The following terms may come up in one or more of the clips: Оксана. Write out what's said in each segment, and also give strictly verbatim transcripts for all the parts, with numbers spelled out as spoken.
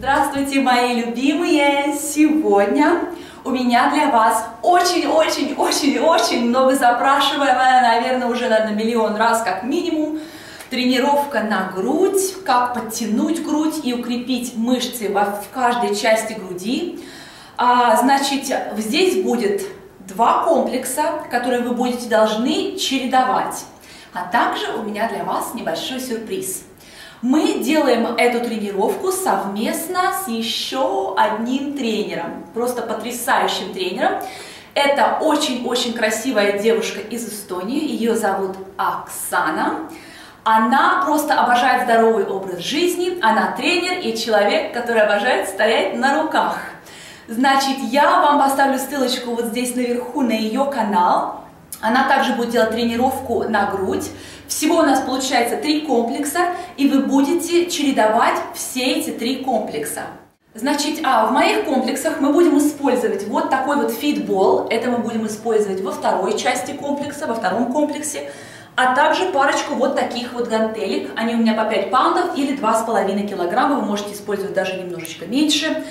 Здравствуйте, мои любимые! Сегодня у меня для вас очень-очень-очень-очень много запрашиваемая, наверное, уже, наверное, миллион раз как минимум, тренировка на грудь, как подтянуть грудь и укрепить мышцы в каждой части груди. А, значит, здесь будет два комплекса, которые вы будете должны чередовать. А также у меня для вас небольшой сюрприз. Мы делаем эту тренировку совместно с еще одним тренером, просто потрясающим тренером. Это очень-очень красивая девушка из Эстонии, ее зовут Оксана. Она просто обожает здоровый образ жизни, она тренер и человек, который обожает стоять на руках. Значит, я вам поставлю ссылочку вот здесь наверху на ее канал. Она также будет делать тренировку на грудь. Всего у нас получается три комплекса, и вы будете чередовать все эти три комплекса. Значит, а в моих комплексах мы будем использовать вот такой вот фитбол. Это мы будем использовать во второй части комплекса, во втором комплексе. А также парочку вот таких вот гантелек. Они у меня по пять паундов или два с половиной килограмма. Вы можете использовать даже немножечко меньше.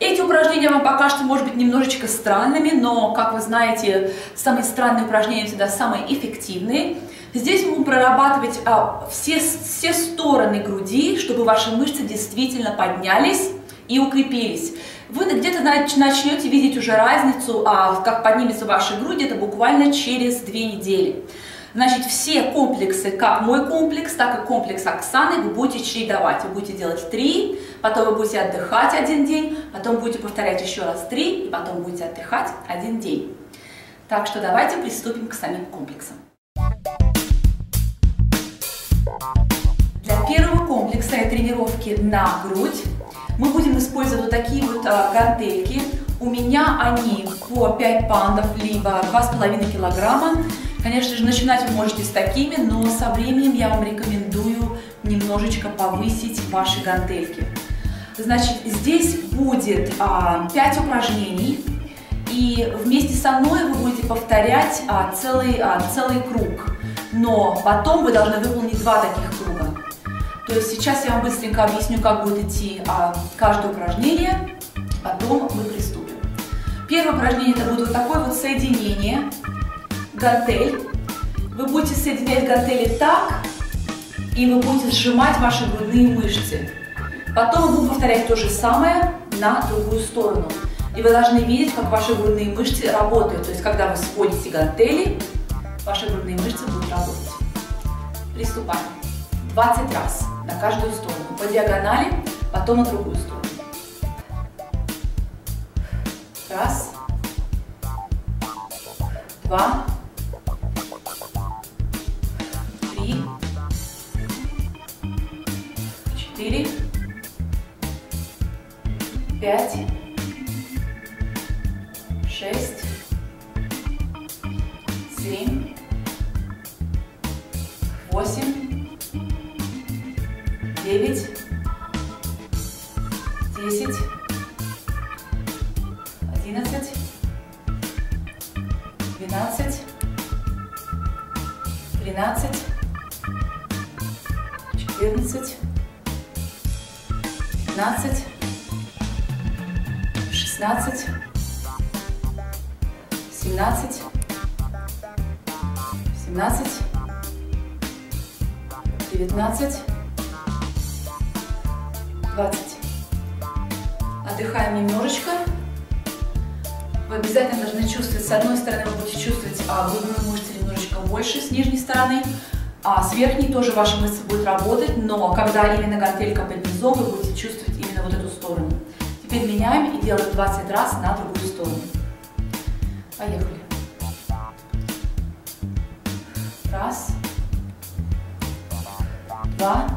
Эти упражнения вам покажутся, может быть, немножечко странными, но, как вы знаете, самые странные упражнения всегда самые эффективные. Здесь мы будем прорабатывать а, все, все стороны груди, чтобы ваши мышцы действительно поднялись и укрепились. Вы где-то начнете видеть уже разницу, а, как поднимется ваша грудь, это буквально через две недели. Значит, все комплексы, как мой комплекс, так и комплекс Оксаны, вы будете чередовать. Вы будете делать три, потом вы будете отдыхать один день, потом будете повторять еще раз три, и потом будете отдыхать один день. Так что давайте приступим к самим комплексам. Для первого комплекса и тренировки на грудь мы будем использовать вот такие вот гантельки. У меня они по пять паундов, либо два с половиной килограмма. Конечно же, начинать вы можете с такими, но со временем я вам рекомендую немножечко повысить ваши гантельки. Значит, здесь будет а, пять упражнений, и вместе со мной вы будете повторять а, целый, а, целый круг, но потом вы должны выполнить два таких круга. То есть сейчас я вам быстренько объясню, как будет идти а, каждое упражнение, потом мы приступим. Первое упражнение – это будет вот такое вот соединение. Гантель. Вы будете соединять гантели так, и вы будете сжимать ваши грудные мышцы. Потом вы будете повторять то же самое на другую сторону. И вы должны видеть, как ваши грудные мышцы работают. То есть, когда вы сводите гантели, ваши грудные мышцы будут работать. Приступаем. двадцать раз на каждую сторону. По диагонали, потом на другую сторону. Раз. Два. шесть, семь, восемь, девять, десять, одиннадцать, двенадцать, тринадцать, четырнадцать, пятнадцать, шестнадцать, семнадцать, семнадцать, девятнадцать, двадцать. Отдыхаем немножечко. Вы обязательно должны чувствовать, с одной стороны вы будете чувствовать а, грудную мышцу немножечко больше с нижней стороны, а с верхней тоже ваши мышцы будут работать, но когда именно гантелька под низом, вы будете чувствовать именно вот эту сторону. Теперь меняем и делаем двадцать раз на другую сторону. Поехали. Раз. Два.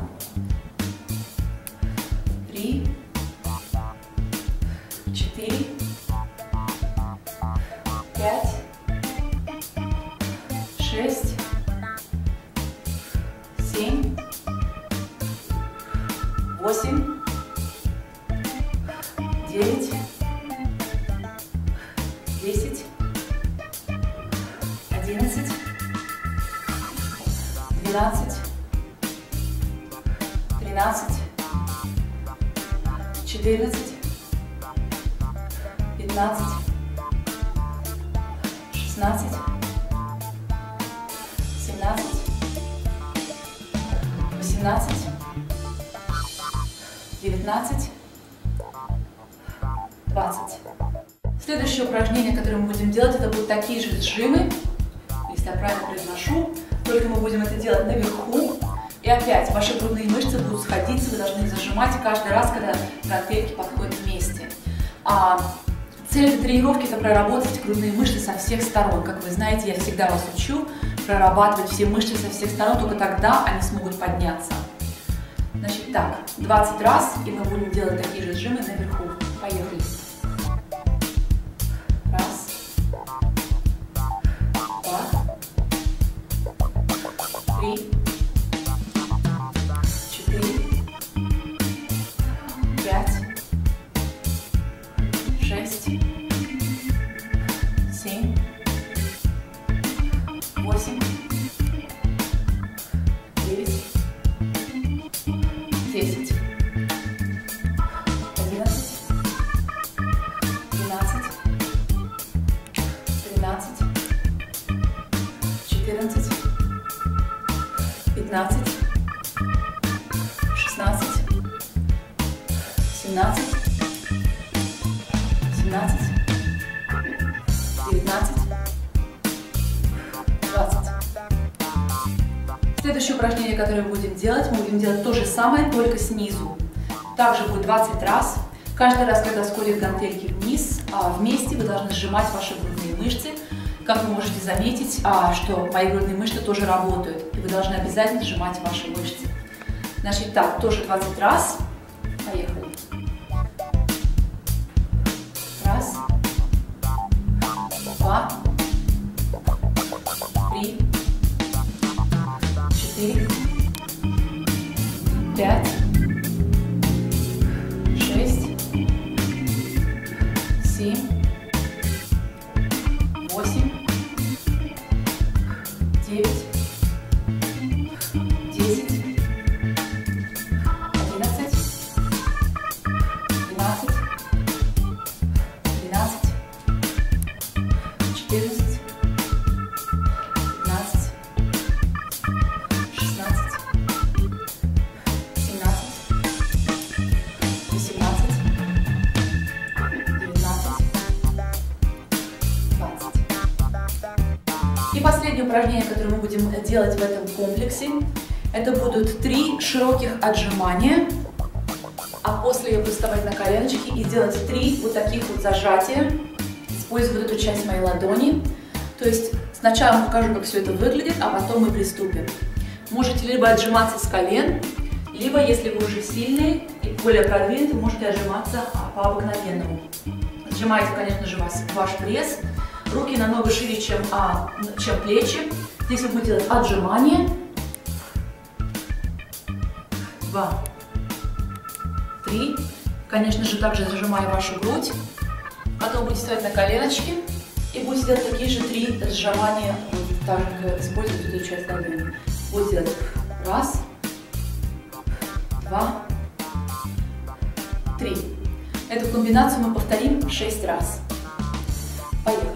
Три. Четыре. Пять. Шесть. Семь. Восемь. Девять. Десять. Одиннадцать. Двенадцать. тринадцать, четырнадцать, пятнадцать, шестнадцать, семнадцать, восемнадцать, девятнадцать, двадцать. Следующее упражнение, которое мы будем делать, это будут такие же сжимы, если я правильно произношу, только мы будем это делать наверху. И опять ваши грудные мышцы будут сходиться, вы должны их зажимать каждый раз, когда гантельки подходят вместе. А цель тренировки – это проработать грудные мышцы со всех сторон. Как вы знаете, я всегда вас учу прорабатывать все мышцы со всех сторон, только тогда они смогут подняться. Значит, так, двадцать раз, и мы будем делать такие же сжимы наверху. Поехали. Раз, два, три. пятнадцать, шестнадцать, семнадцать, семнадцать, девятнадцать, двадцать. Следующее упражнение, которое мы будем делать, мы будем делать то же самое, только снизу. Также будет двадцать раз. Каждый раз, когда сходят гантельки вниз, вместе вы должны сжимать ваши грудные мышцы. Как вы можете заметить, что мои грудные мышцы тоже работают, и вы должны обязательно сжимать ваши мышцы. Значит, так, тоже двадцать раз. Поехали. Раз, два, три, четыре, пять, шесть, семь, восемь, девять. Упражнение, которое мы будем делать в этом комплексе, это будут три широких отжимания, а после я буду вставать на коленочки и делать три вот таких вот зажатия, используя вот эту часть моей ладони. То есть сначала покажу, как все это выглядит, а потом мы приступим. Можете либо отжиматься с колен, либо, если вы уже сильные и более продвинуты, можете отжиматься по обыкновенному. Отжимайте, конечно же, ваш пресс. Руки намного шире, чем, а, чем плечи. Здесь вы будете делать отжимание. Два. Три. Конечно же, также зажимая вашу грудь. Потом будете вставать на коленочки. И будете делать такие же три сжимания. Вот так же, используйте эту часть ладони. Будете делать раз. Два. Три. Эту комбинацию мы повторим шесть раз. Поехали.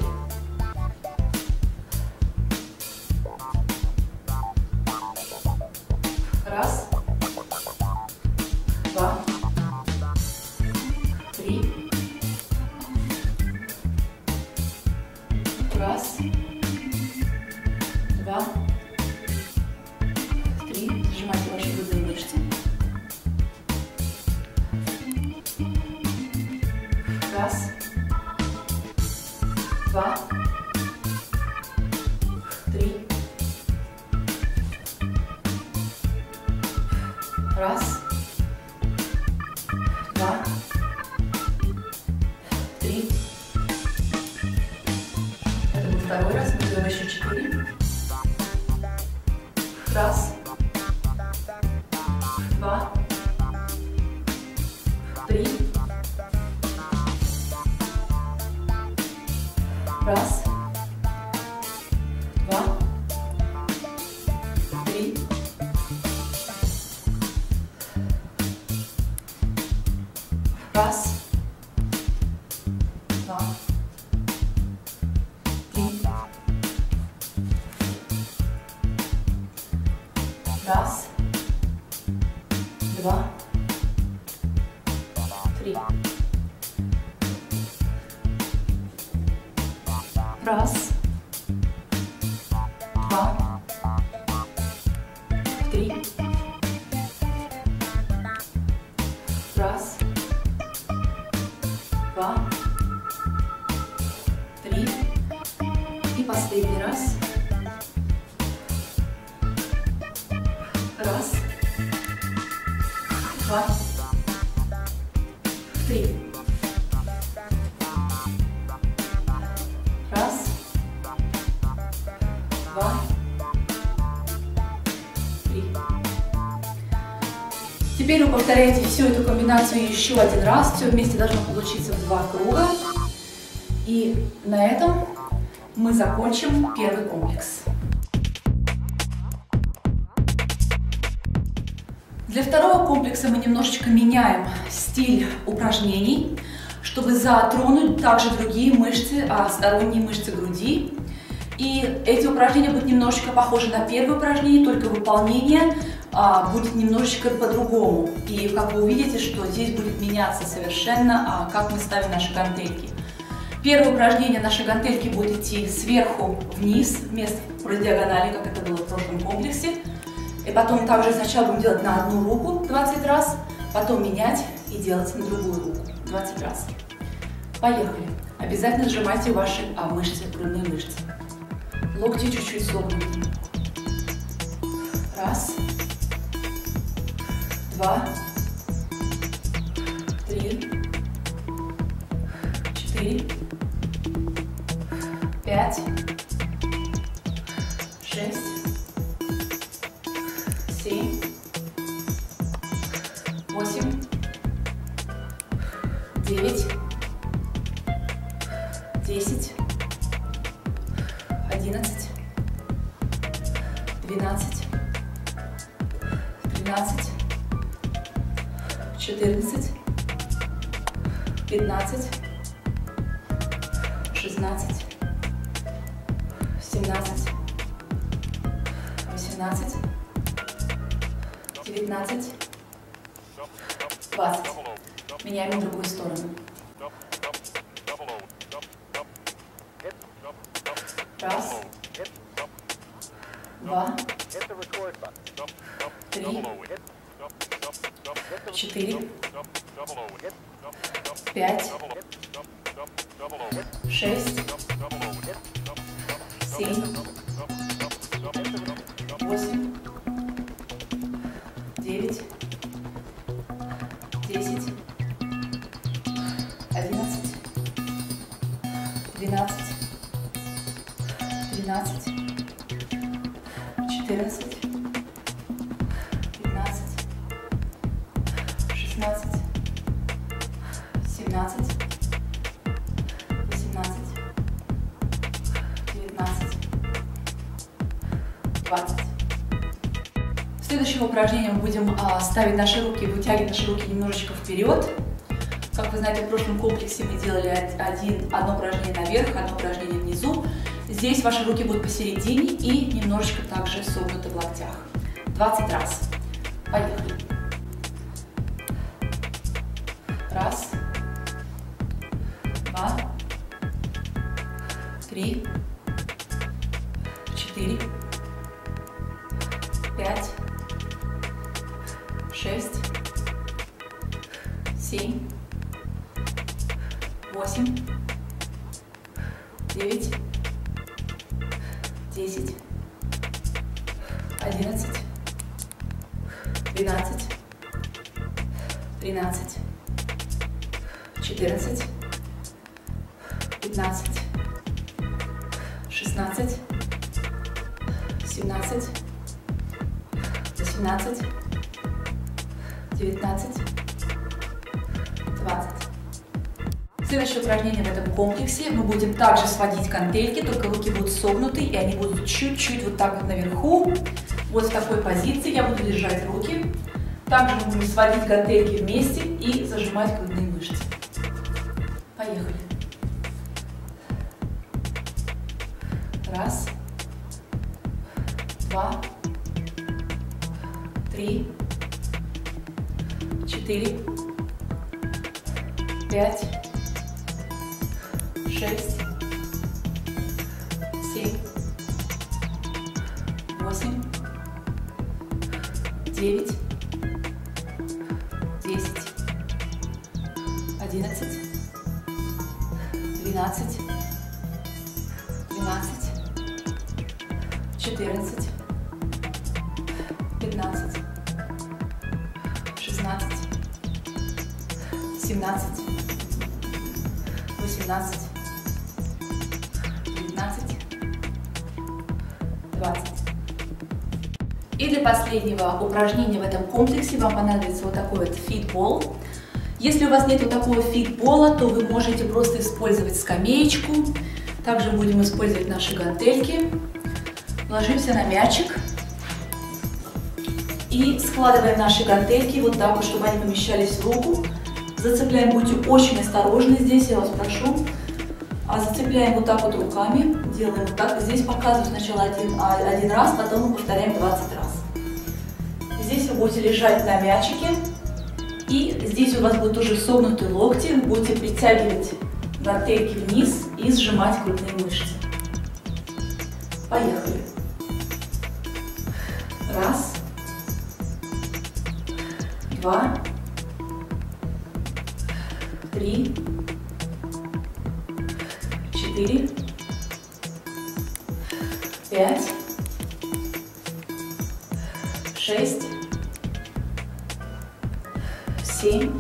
Раз, два, три, раз, два, три, сжимайте ваши грудные мышцы, раз, два, три. Раз, два, три. Это был второй раз, мы делаем еще четыре. Раз, два, три. Раз, два, три. Раз, два, три. Раз, два, три. Раз, два, три. Раз, два, три. И последний раз. Раз, два, три. Раз, два, три. Теперь вы повторяете всю эту комбинацию еще один раз. Все вместе должно получиться в два круга. И на этом мы закончим первый комплекс. Для второго комплекса мы немножечко меняем стиль упражнений, чтобы затронуть также другие мышцы, а сторонние мышцы груди. И эти упражнения будут немножечко похожи на первое упражнение, только выполнение а, будет немножечко по-другому. И как вы увидите, что здесь будет меняться совершенно, а, как мы ставим наши гантельки. Первое упражнение нашей гантельки будет идти сверху вниз, вместо по диагонали, как это было в прошлом комплексе. И потом также сначала будем делать на одну руку двадцать раз, потом менять и делать на другую руку двадцать раз. Поехали. Обязательно сжимайте ваши а, мышцы, грудные мышцы. Локти чуть-чуть согнуты. Раз, два, три, четыре, пять, шесть. Семь, восемь, девять, десять, одиннадцать, двенадцать, тринадцать, четырнадцать, пятнадцать, шестнадцать, семнадцать, восемнадцать, девятнадцать, двадцать. Меняем в другую сторону. Раз, два, три, четыре, пять, шесть, семь, восемь, девять, десять, одиннадцать, двенадцать, тринадцать, четырнадцать, пятнадцать, шестнадцать, семнадцать, восемнадцать, девятнадцать, двадцать. В следующем упражнении мы будем а, ставить наши руки, вытягивать наши руки немножечко вперед. Как вы знаете, в прошлом комплексе мы делали один, одно упражнение наверх, одно упражнение внизу. Здесь ваши руки будут посередине и немножечко также согнуты в локтях. двадцать раз. Поехали. Раз, два, три, четыре, пять. Шесть, семь, восемь, девять, десять, одиннадцать, двенадцать, тринадцать, четырнадцать, пятнадцать, шестнадцать, семнадцать, восемнадцать. девятнадцать, двадцать. Следующее упражнение в этом комплексе. Мы будем также сводить гантельки, только руки будут согнуты, и они будут чуть-чуть вот так вот наверху. Вот в такой позиции я буду держать руки. Также будем сводить гантельки вместе и зажимать грудные мышцы. Поехали. Раз, два, три, четыре, пять, шесть, семь, восемь, девять, десять, одиннадцать, двенадцать, тринадцать. четырнадцать, пятнадцать, шестнадцать, семнадцать, восемнадцать, девятнадцать, двадцать. И для последнего упражнения в этом комплексе вам понадобится вот такой вот фитбол. Если у вас нет вот такого фитбола, то вы можете просто использовать скамеечку. Также будем использовать наши гантельки. Ложимся на мячик и складываем наши гантельки вот так вот, чтобы они помещались в руку. Зацепляем, будьте очень осторожны здесь, я вас прошу. А зацепляем вот так вот руками, делаем вот так. Здесь показываю сначала один, один раз, потом мы повторяем двадцать раз. Здесь вы будете лежать на мячике, и здесь у вас будут уже согнуты локти. Вы будете притягивать гантельки вниз и сжимать грудные мышцы. Поехали. Раз, два, три, четыре, пять, шесть, семь,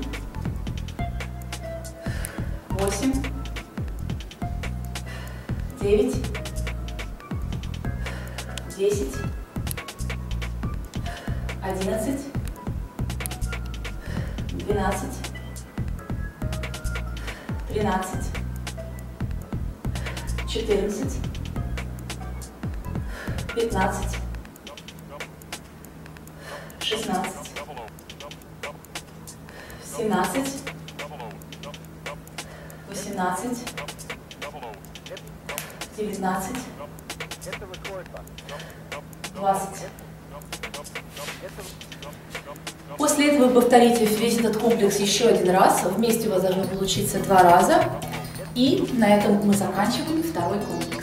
восемь, девять, десять, одиннадцать, двенадцать, тринадцать, четырнадцать, пятнадцать, шестнадцать, семнадцать, восемнадцать, девятнадцать, двадцать. После этого вы повторите весь этот комплекс еще один раз. Вместе у вас должно получиться два раза. И на этом мы заканчиваем второй комплекс.